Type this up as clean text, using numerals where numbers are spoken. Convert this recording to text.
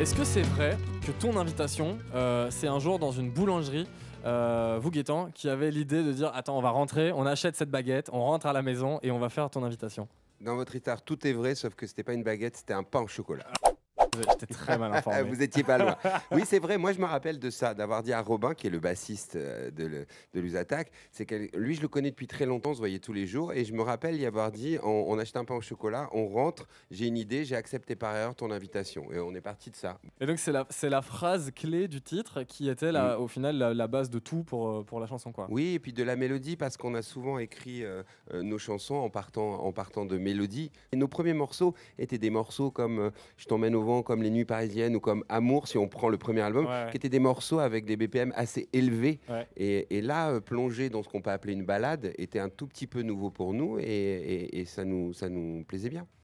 Est-ce que c'est vrai que ton invitation, c'est un jour dans une boulangerie, vous Gaëtan, qui avait l'idée de dire « Attends, on va rentrer, on achète cette baguette, on rentre à la maison et on va faire ton invitation ». Dans votre retard, tout est vrai, sauf que c'était pas une baguette, c'était un pain au chocolat. J'étais très mal informé. Vous étiez pas loin. Oui, c'est vrai. Moi, je me rappelle de ça, d'avoir dit à Robin, qui est le bassiste de Louise Attaque, c'est que lui, je le connais depuis très longtemps, on se voyait tous les jours, et je me rappelle y avoir dit, on achète un pain au chocolat, on rentre, j'ai une idée, j'ai accepté par erreur ton invitation, et on est parti de ça. Et donc c'est la phrase clé du titre qui était la, oui, au final la base de tout pour la chanson, quoi. Oui, et puis de la mélodie, parce qu'on a souvent écrit nos chansons en partant de mélodies. Et nos premiers morceaux étaient des morceaux comme Je t'emmène au vent, comme Les Nuits Parisiennes ou comme Amour, si on prend le premier album, ouais, qui étaient des morceaux avec des BPM assez élevés. Ouais. Et là, plonger dans ce qu'on peut appeler une balade était un tout petit peu nouveau pour nous et ça nous plaisait bien.